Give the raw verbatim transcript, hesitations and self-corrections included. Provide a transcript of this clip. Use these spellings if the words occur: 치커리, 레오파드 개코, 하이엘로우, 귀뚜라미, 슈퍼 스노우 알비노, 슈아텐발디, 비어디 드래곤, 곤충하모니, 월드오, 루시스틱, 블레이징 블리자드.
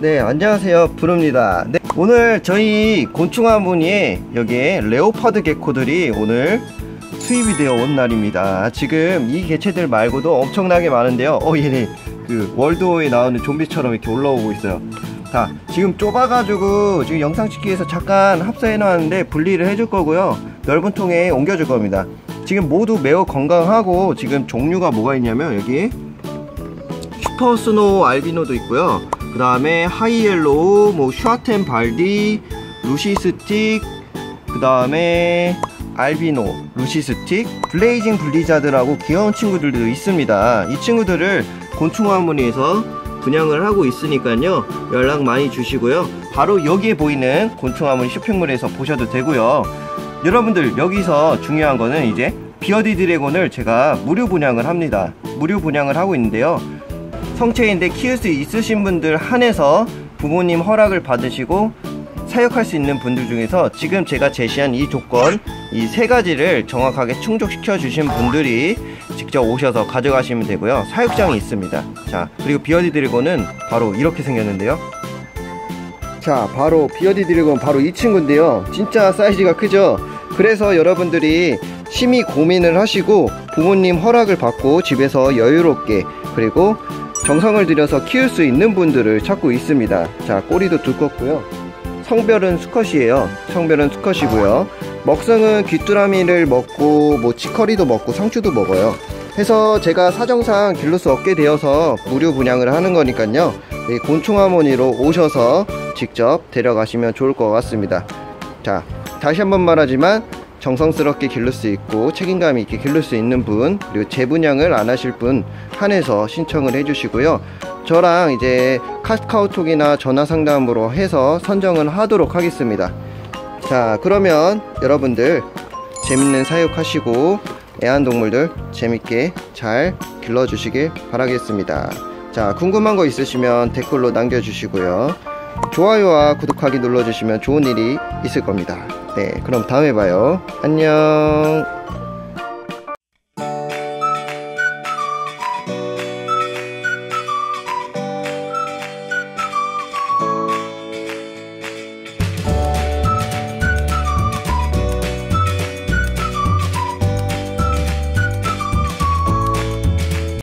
네, 안녕하세요. 부릅니다. 네, 오늘 저희 곤충하모니에 여기에 레오파드 개코들이 오늘 수입이 되어 온 날입니다. 지금 이 개체들 말고도 엄청나게 많은데요. 어, 얘네 그 월드오에 나오는 좀비처럼 이렇게 올라오고 있어요. 자, 지금 좁아가지고 지금 영상 찍기 위해서 잠깐 합사해놨는데 분리를 해줄 거고요. 넓은 통에 옮겨줄 겁니다. 지금 모두 매우 건강하고 지금 종류가 뭐가 있냐면 여기 슈퍼 스노우 알비노도 있고요. 그 다음에 하이엘로우, 뭐 슈아텐발디, 루시스틱, 그 다음에 알비노, 루시스틱, 블레이징 블리자드라고 귀여운 친구들도 있습니다. 이 친구들을 곤충하모니에서 분양을 하고 있으니까요, 연락 많이 주시고요. 바로 여기에 보이는 곤충하모니 쇼핑몰에서 보셔도 되고요. 여러분들, 여기서 중요한 거는 이제 비어디 드래곤을 제가 무료 분양을 합니다. 무료 분양을 하고 있는데요, 성체인데 키울 수 있으신 분들 한해서 부모님 허락을 받으시고 사육할 수 있는 분들 중에서 지금 제가 제시한 이 조건, 이 세 가지를 정확하게 충족시켜 주신 분들이 직접 오셔서 가져가시면 되고요. 사육장이 있습니다. 자, 그리고 비어디 드래곤은 바로 이렇게 생겼는데요. 자, 바로 비어디 드래곤, 바로 이 친구인데요. 진짜 사이즈가 크죠? 그래서 여러분들이 심히 고민을 하시고 부모님 허락을 받고 집에서 여유롭게, 그리고 정성을 들여서 키울 수 있는 분들을 찾고 있습니다. 자, 꼬리도 두껍고요. 성별은 수컷이에요. 성별은 수컷이고요. 먹성은 귀뚜라미를 먹고 뭐 치커리도 먹고 상추도 먹어요. 해서 제가 사정상 길러 수 없게 되어서 무료 분양을 하는 거니까요, 이 곤충하모니로 오셔서 직접 데려가시면 좋을 것 같습니다. 자, 다시 한번 말하지만 정성스럽게 기를 수 있고 책임감 있게 기를 수 있는 분, 그리고 재분양을 안 하실 분 한해서 신청을 해주시고요. 저랑 이제 카카오톡이나 전화상담으로 해서 선정을 하도록 하겠습니다. 자, 그러면 여러분들 재밌는 사육하시고 애완동물들 재밌게 잘 길러주시길 바라겠습니다. 자, 궁금한 거 있으시면 댓글로 남겨주시고요. 좋아요와 구독하기 눌러주시면 좋은 일이 있을 겁니다. 네, 그럼 다음에 봐요. 안녕.